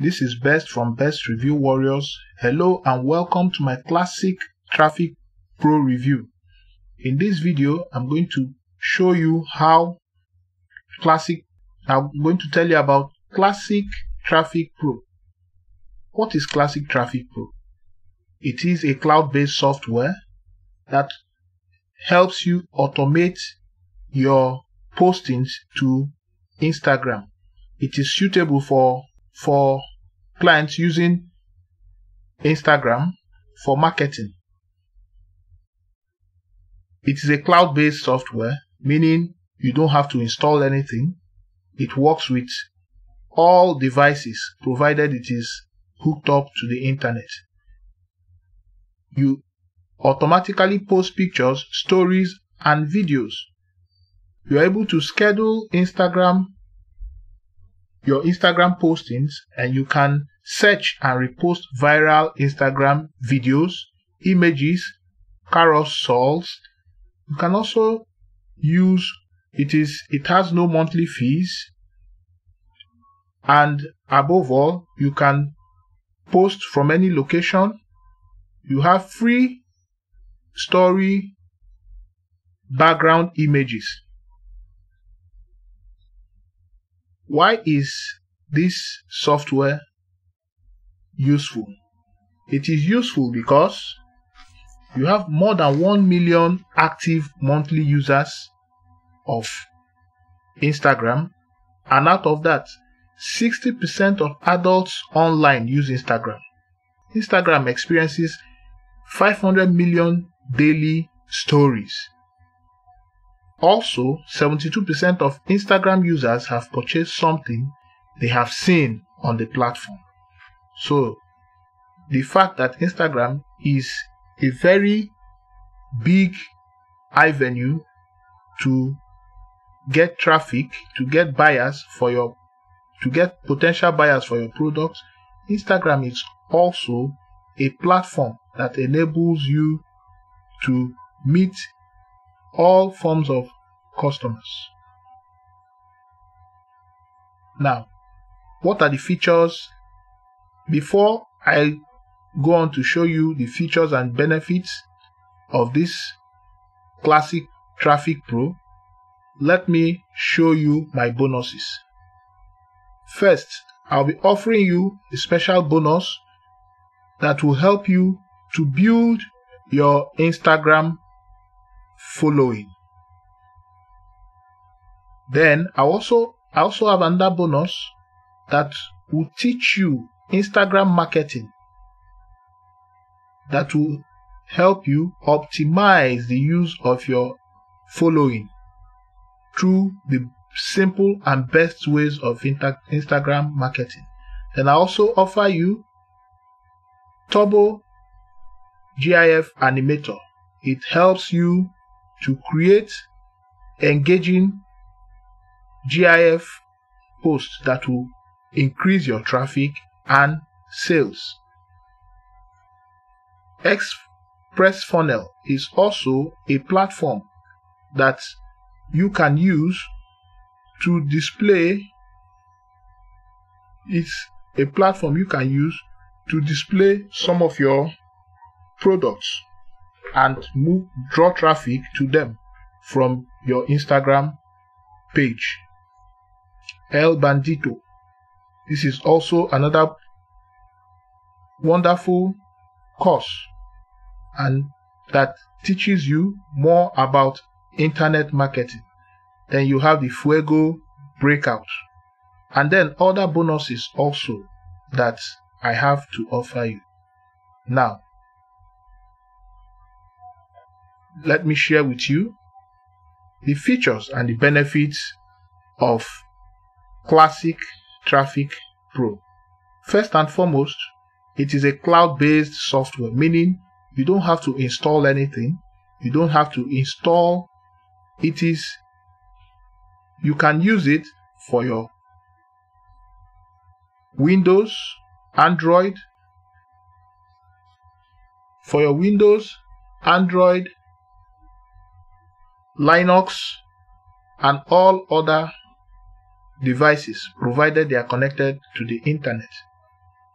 This is Best from Best Review Warriors. Hello and welcome to my Classic Traffic Pro review. In this video, I'm going to show you how I'm going to tell you about Classic Traffic Pro. What is Classic Traffic Pro? It is a cloud-based software that helps you automate your postings to Instagram. It is suitable for clients using Instagram for marketing. It is a cloud-based software, meaning you don't have to install anything. It works with all devices, provided it is hooked up to the internet. You automatically post pictures, stories, and videos. You are able to schedule your Instagram postings, and you can search and repost viral Instagram videos, images, carousels. You can also use it has no monthly fees, and above all, you can post from any location. You have free story background images. Why is this software useful? It is useful because you have more than 1 million active monthly users of Instagram, and out of that, 60% of adults online use Instagram. Instagram experiences 500 million daily stories. Also, 72% of Instagram users have purchased something they have seen on the platform. So, the fact that Instagram is a very big avenue to get traffic, to get potential buyers for your products, Instagram is also a platform that enables you to meet all forms of customers. Now, what are the features? Before I go on to show you the features and benefits of this Classic Traffic Pro, let me show you my bonuses. First, I'll be offering you a special bonus that will help you to build your Instagram following. Then I also have another bonus that will teach you Instagram marketing, that will help you optimize the use of your following through the simple and best ways of Instagram marketing. Then I also offer you Turbo GIF Animator. It helps you to create engaging GIF posts that will increase your traffic and sales. Express Funnel is also a platform that you can use to display. It's a platform you can use to display some of your products and draw traffic to them from your Instagram page. El Bandito. This is also another wonderful course, and that teaches you more about internet marketing. Then you have the Fuego Breakout, and then other bonuses also that I have to offer you. Now, let me share with you the features and the benefits of Classic Traffic Pro. First and foremost, it is a cloud-based software, meaning you don't have to install anything. You don't have to install it. You can use it for your Windows, Android, Linux, and all other devices, provided they are connected to the internet.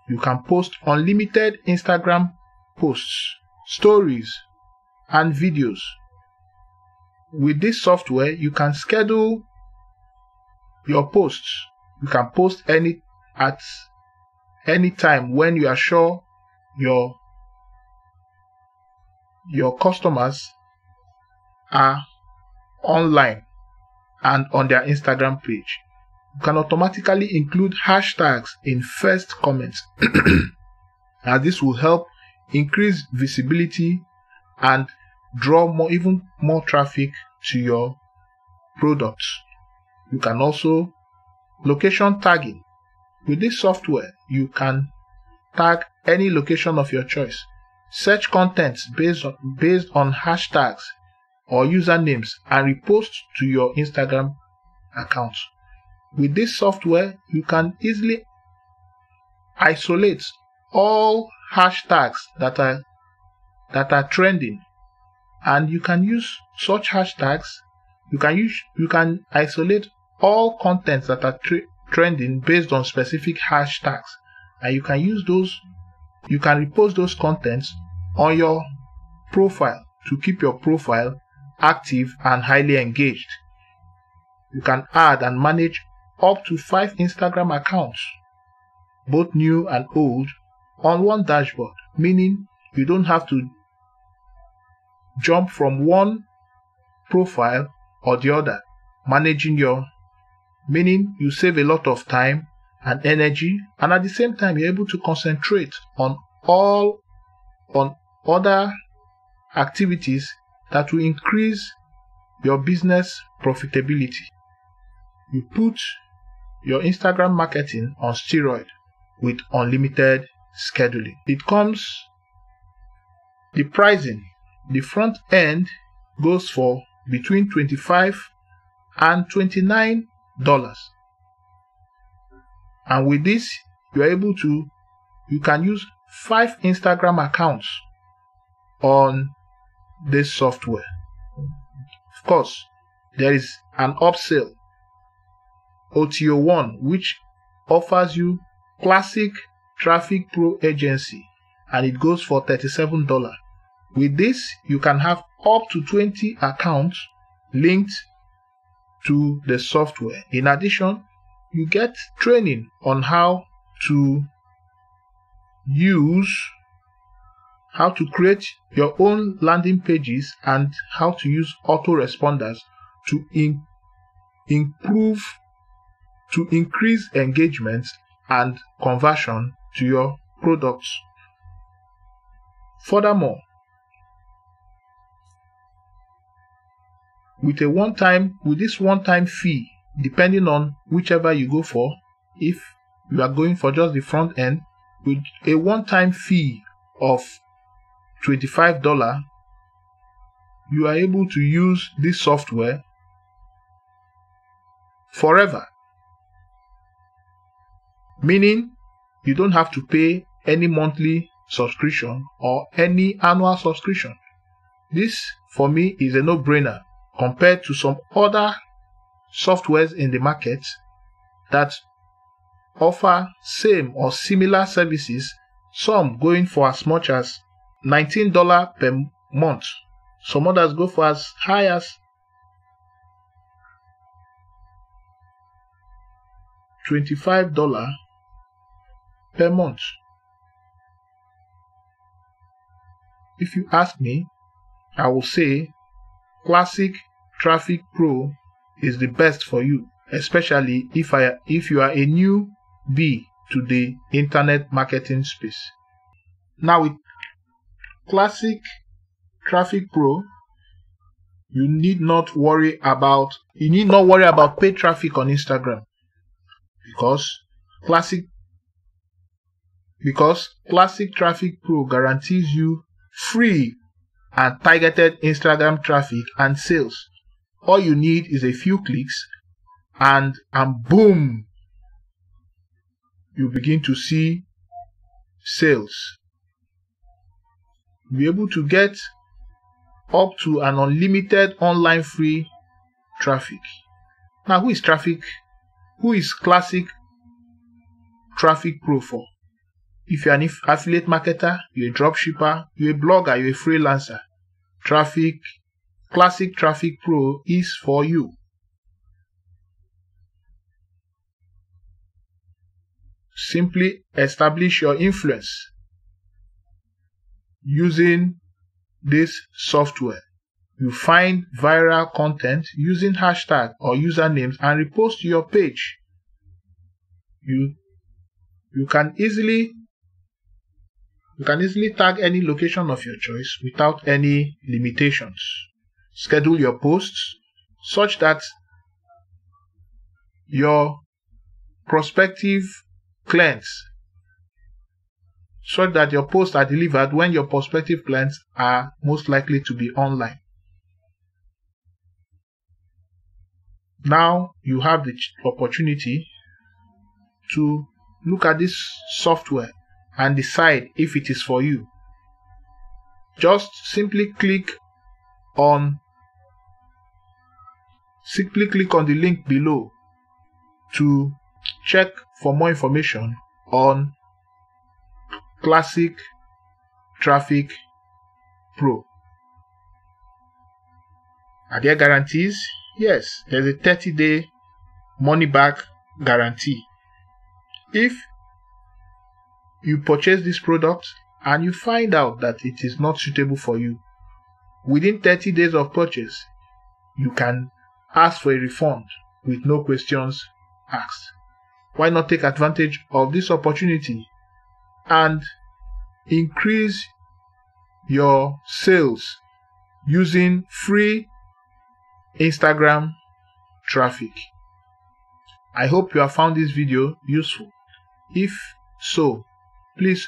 You can post unlimited Instagram posts, stories, and videos. With this software, you can schedule your posts. You can post at any time when you are sure your customers are online and on their Instagram page. You can automatically include hashtags in first comments, and this will help increase visibility and draw even more traffic to your products. You can also location tagging. With this software, you can tag any location of your choice, search contents based on hashtags or usernames, and repost to your Instagram account. With this software, you can easily isolate all hashtags that are trending, and you can use such hashtags. You can isolate all contents that are trending based on specific hashtags, and you can use those. You can repost those contents on your profile to keep your profile active and highly engaged. You can add and manage up to 5 Instagram accounts, both new and old, on one dashboard, meaning you don't have to jump from one profile or the other, meaning you save a lot of time and energy, and at the same time you're able to concentrate on other activities that will increase your business profitability. You put your Instagram marketing on steroid with unlimited scheduling. It comes the pricing. The front end goes for between $25 and $29, and with this you can use 5 Instagram accounts on this software. Of course, there is an upsell, OTO1, which offers you Classic Traffic Pro Agency, and it goes for $37. With this, you can have up to 20 accounts linked to the software. In addition, you get training on how to create your own landing pages and how to use autoresponders to increase engagement and conversion to your products. Furthermore, with this one-time fee, depending on whichever you go for, if you are going for just the front end, with a one-time fee of $25, you are able to use this software forever, meaning you don't have to pay any monthly subscription or any annual subscription. This, for me, is a no-brainer compared to some other softwares in the market that offer same or similar services, some going for as much as $19 per month. Some others go for as high as $25 per month. If you ask me, I will say Classic Traffic Pro is the best for you, especially if you are a newbie to the internet marketing space. Now, with Classic Traffic Pro, you need not worry about paid traffic on Instagram, because Classic Traffic Pro guarantees you free and targeted Instagram traffic and sales. All you need is a few clicks, and boom, you begin to see sales. You'll be able to get up to an unlimited online free traffic. Now, who is Classic Traffic Pro for? If you're an affiliate marketer, you're a dropshipper, you're a blogger, you're a freelancer, Classic Traffic Pro is for you. Simply establish your influence using this software. You find viral content using hashtags or usernames and repost to your page. You can easily tag any location of your choice without any limitations. Schedule your posts such that your posts are delivered when your prospective clients are most likely to be online. Now you have the opportunity to look at this software and decide if it is for you. Just simply click on the link below to check for more information on Classic Traffic Pro. Are there guarantees? Yes, there's a 30-day money-back guarantee. If you purchase this product and you find out that it is not suitable for you, within 30 days of purchase, you can ask for a refund with no questions asked. Why not take advantage of this opportunity and increase your sales using free Instagram traffic? I hope you have found this video useful. If so, please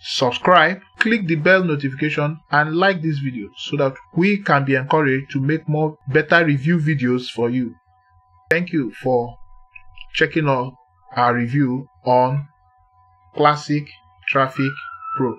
subscribe, click the bell notification and like this video so that we can be encouraged to make more better review videos for you. Thank you for checking out our review on Classic Traffic Pro.